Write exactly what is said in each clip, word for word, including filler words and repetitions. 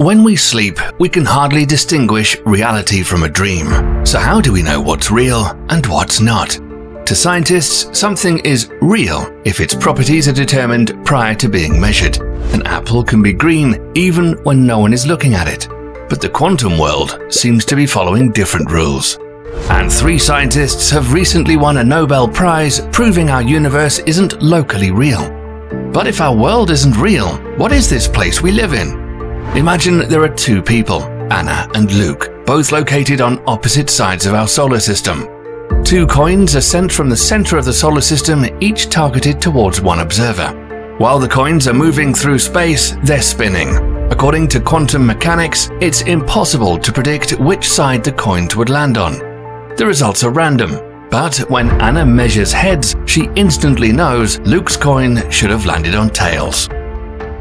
When we sleep, we can hardly distinguish reality from a dream. So how do we know what's real and what's not? To scientists, something is real if its properties are determined prior to being measured. An apple can be green even when no one is looking at it. But the quantum world seems to be following different rules. And three scientists have recently won a Nobel Prize proving our universe isn't locally real. But if our world isn't real, what is this place we live in? Imagine there are two people, Anna and Luke, both located on opposite sides of our solar system. Two coins are sent from the center of the solar system, each targeted towards one observer. While the coins are moving through space, they're spinning. According to quantum mechanics, it's impossible to predict which side the coins would land on. The results are random, but when Anna measures heads, she instantly knows Luke's coin should have landed on tails.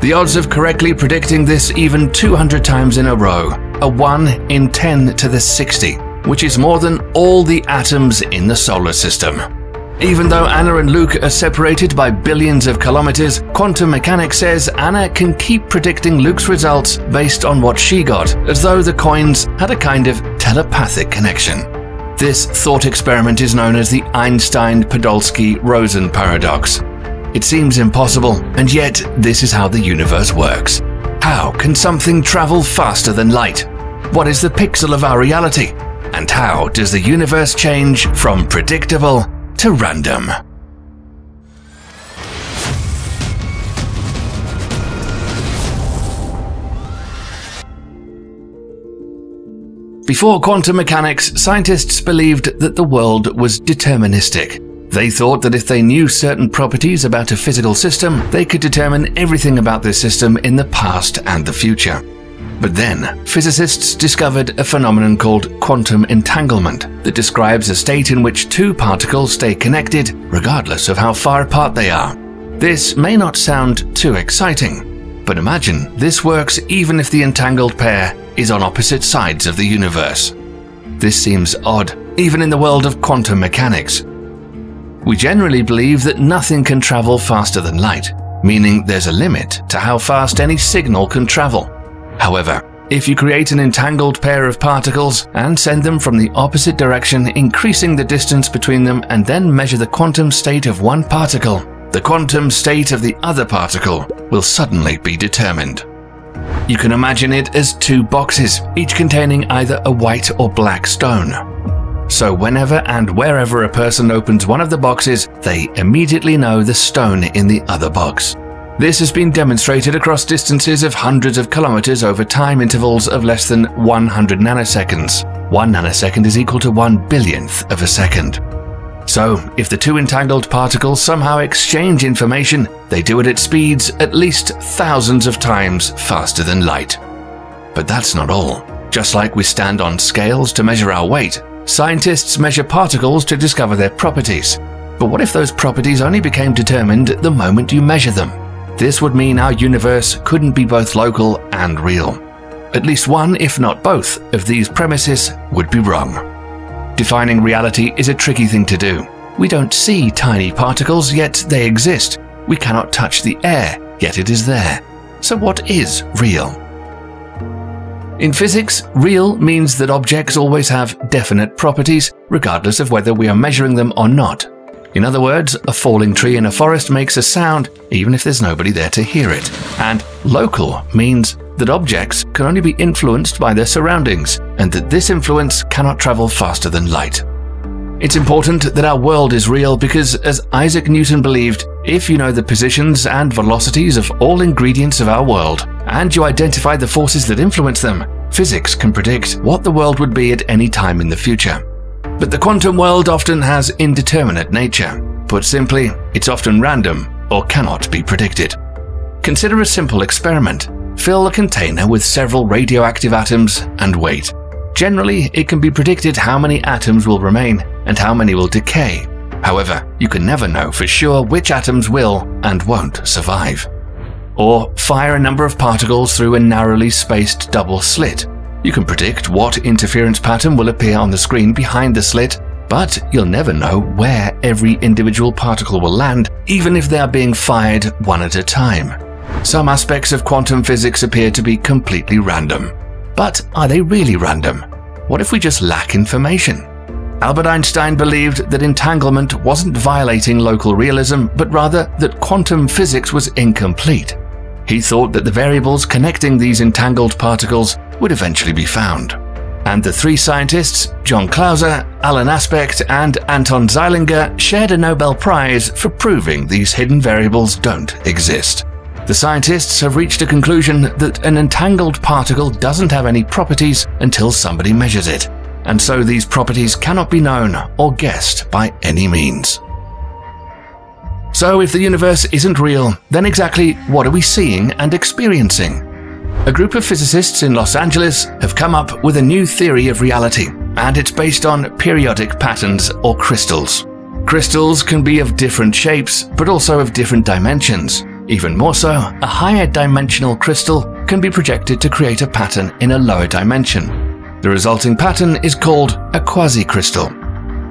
The odds of correctly predicting this even two hundred times in a row are one in ten to the sixty, which is more than all the atoms in the solar system. Even though Anna and Luke are separated by billions of kilometers, quantum mechanics says Anna can keep predicting Luke's results based on what she got, as though the coins had a kind of telepathic connection. This thought experiment is known as the Einstein-Podolsky-Rosen paradox. It seems impossible, and yet this is how the universe works. How can something travel faster than light? What is the pixel of our reality? And how does the universe change from predictable to random? Before quantum mechanics, scientists believed that the world was deterministic. They thought that if they knew certain properties about a physical system, they could determine everything about this system in the past and the future. But then, physicists discovered a phenomenon called quantum entanglement that describes a state in which two particles stay connected regardless of how far apart they are. This may not sound too exciting, but imagine this works even if the entangled pair is on opposite sides of the universe. This seems odd, even in the world of quantum mechanics. We generally believe that nothing can travel faster than light, meaning there's a limit to how fast any signal can travel. However, if you create an entangled pair of particles and send them from the opposite direction, increasing the distance between them, and then measure the quantum state of one particle, the quantum state of the other particle will suddenly be determined. You can imagine it as two boxes, each containing either a white or black stone. So whenever and wherever a person opens one of the boxes, they immediately know the stone in the other box. This has been demonstrated across distances of hundreds of kilometers over time intervals of less than one hundred nanoseconds. One nanosecond is equal to one billionth of a second. So, if the two entangled particles somehow exchange information, they do it at speeds at least thousands of times faster than light. But that's not all. Just like we stand on scales to measure our weight, scientists measure particles to discover their properties. But what if those properties only became determined the moment you measure them? This would mean our universe couldn't be both local and real. At least one, if not both, of these premises would be wrong. Defining reality is a tricky thing to do. We don't see tiny particles, yet they exist. We cannot touch the air, yet it is there. So what is real? In physics, real means that objects always have definite properties, regardless of whether we are measuring them or not. In other words, a falling tree in a forest makes a sound, even if there's nobody there to hear it. And local means that objects can only be influenced by their surroundings, and that this influence cannot travel faster than light. It's important that our world is real because, as Isaac Newton believed, if you know the positions and velocities of all ingredients of our world, and you identify the forces that influence them, physics can predict what the world would be at any time in the future. But the quantum world often has indeterminate nature. Put simply, it's often random or cannot be predicted. Consider a simple experiment. Fill a container with several radioactive atoms and wait. Generally, it can be predicted how many atoms will remain and how many will decay. However, you can never know for sure which atoms will and won't survive. Or fire a number of particles through a narrowly spaced double slit. You can predict what interference pattern will appear on the screen behind the slit, but you'll never know where every individual particle will land, even if they are being fired one at a time. Some aspects of quantum physics appear to be completely random. But are they really random? What if we just lack information? Albert Einstein believed that entanglement wasn't violating local realism, but rather that quantum physics was incomplete. He thought that the variables connecting these entangled particles would eventually be found. And the three scientists, John Clauser, Alan Aspect, and Anton Zeilinger, shared a Nobel Prize for proving these hidden variables don't exist. The scientists have reached a conclusion that an entangled particle doesn't have any properties until somebody measures it, and so these properties cannot be known or guessed by any means. So if the universe isn't real, then exactly what are we seeing and experiencing? A group of physicists in Los Angeles have come up with a new theory of reality, and it's based on periodic patterns or crystals. Crystals can be of different shapes, but also of different dimensions. Even more so, a higher dimensional crystal can be projected to create a pattern in a lower dimension. The resulting pattern is called a quasicrystal.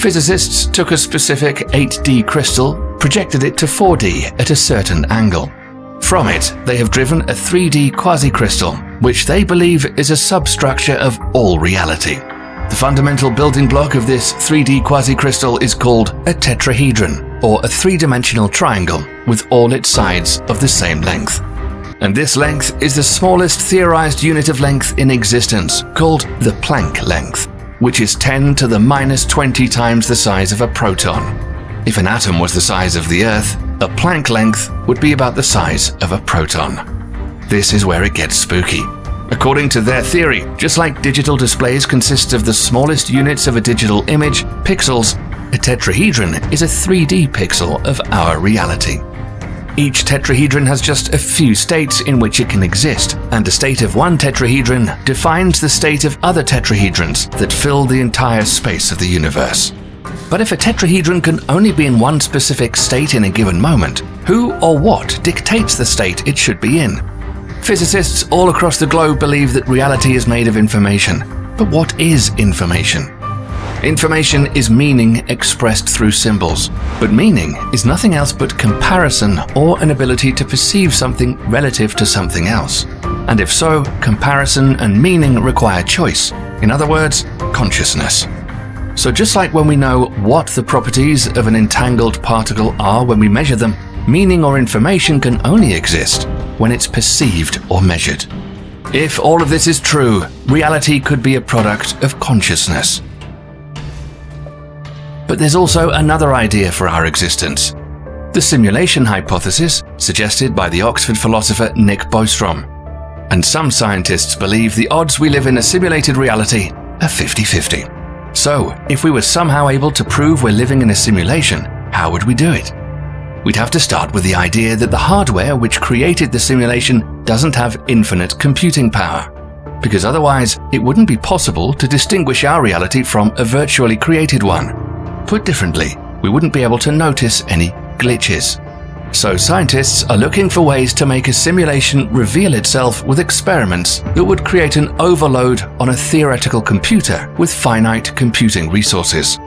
Physicists took a specific eight D crystal, projected it to four D at a certain angle. From it, they have driven a three D quasicrystal, which they believe is a substructure of all reality. The fundamental building block of this three D quasicrystal is called a tetrahedron, or a three-dimensional triangle with all its sides of the same length. And this length is the smallest theorized unit of length in existence, called the Planck length, which is ten to the minus twenty times the size of a proton. If an atom was the size of the Earth, a Planck length would be about the size of a proton. This is where it gets spooky. According to their theory, just like digital displays consist of the smallest units of a digital image, pixels, a tetrahedron is a three D pixel of our reality. Each tetrahedron has just a few states in which it can exist, and the state of one tetrahedron defines the state of other tetrahedrons that fill the entire space of the universe. But if a tetrahedron can only be in one specific state in a given moment, who or what dictates the state it should be in? Physicists all across the globe believe that reality is made of information. But what is information? Information is meaning expressed through symbols. But meaning is nothing else but comparison or an ability to perceive something relative to something else. And if so, comparison and meaning require choice. In other words, consciousness. So just like when we know what the properties of an entangled particle are when we measure them, meaning or information can only exist when it's perceived or measured. If all of this is true, reality could be a product of consciousness. But there's also another idea for our existence. The simulation hypothesis, suggested by the Oxford philosopher Nick Bostrom. And some scientists believe the odds we live in a simulated reality are fifty fifty. So, if we were somehow able to prove we're living in a simulation, how would we do it? We'd have to start with the idea that the hardware which created the simulation doesn't have infinite computing power, because otherwise it wouldn't be possible to distinguish our reality from a virtually created one. Put differently, we wouldn't be able to notice any glitches. So scientists are looking for ways to make a simulation reveal itself with experiments that would create an overload on a theoretical computer with finite computing resources.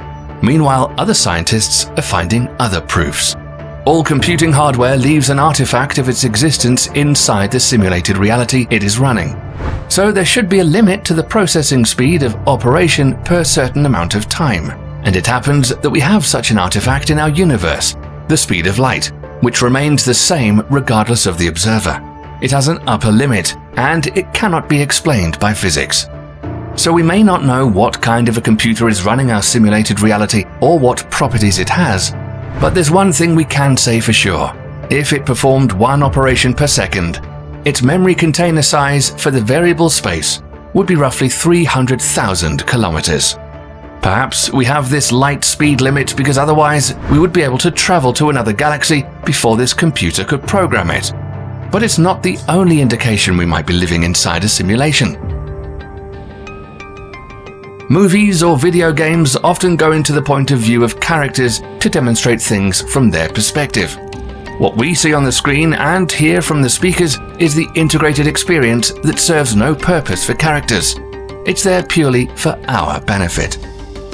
Meanwhile, other scientists are finding other proofs. All computing hardware leaves an artifact of its existence inside the simulated reality it is running. So there should be a limit to the processing speed of operation per certain amount of time. And it happens that we have such an artifact in our universe, the speed of light, which remains the same regardless of the observer. It has an upper limit, and it cannot be explained by physics. So we may not know what kind of a computer is running our simulated reality or what properties it has, but there's one thing we can say for sure. If it performed one operation per second, its memory container size for the variable space would be roughly three hundred thousand kilometers. Perhaps we have this light speed limit because otherwise we would be able to travel to another galaxy before this computer could program it. But it's not the only indication we might be living inside a simulation. Movies or video games often go into the point of view of characters to demonstrate things from their perspective. What we see on the screen and hear from the speakers is the integrated experience that serves no purpose for characters. It's there purely for our benefit.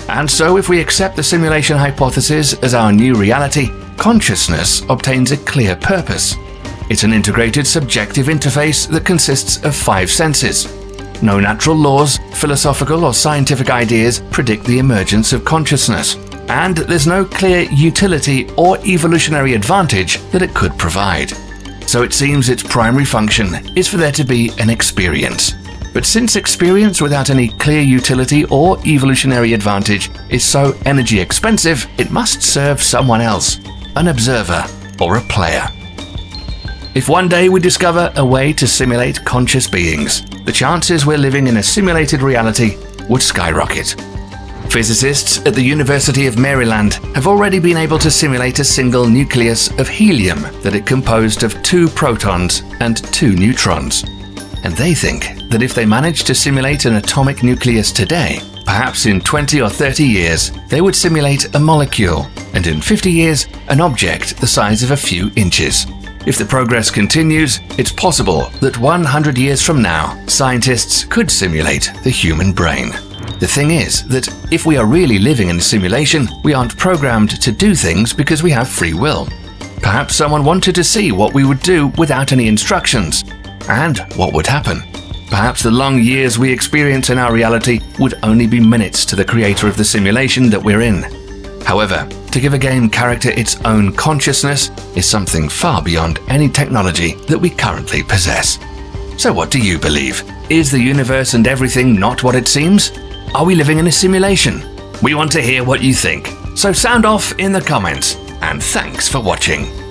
And so if we accept the simulation hypothesis as our new reality, consciousness obtains a clear purpose. It's an integrated subjective interface that consists of five senses. No natural laws, philosophical or scientific ideas predict the emergence of consciousness, and there's no clear utility or evolutionary advantage that it could provide. So it seems its primary function is for there to be an experience. But since experience without any clear utility or evolutionary advantage is so energy expensive, it must serve someone else, an observer or a player. If one day we discover a way to simulate conscious beings, the chances we're living in a simulated reality would skyrocket. Physicists at the University of Maryland have already been able to simulate a single nucleus of helium that it composed of two protons and two neutrons. And they think that if they manage to simulate an atomic nucleus today, perhaps in twenty or thirty years, they would simulate a molecule, and in fifty years, an object the size of a few inches. If the progress continues, it's possible that one hundred years from now, scientists could simulate the human brain. The thing is that if we are really living in a simulation, we aren't programmed to do things because we have free will. Perhaps someone wanted to see what we would do without any instructions, and what would happen. Perhaps the long years we experience in our reality would only be minutes to the creator of the simulation that we're in. However, to give a game character its own consciousness is something far beyond any technology that we currently possess. So what do you believe? Is the universe and everything not what it seems? Are we living in a simulation? We want to hear what you think, so sound off in the comments, and thanks for watching.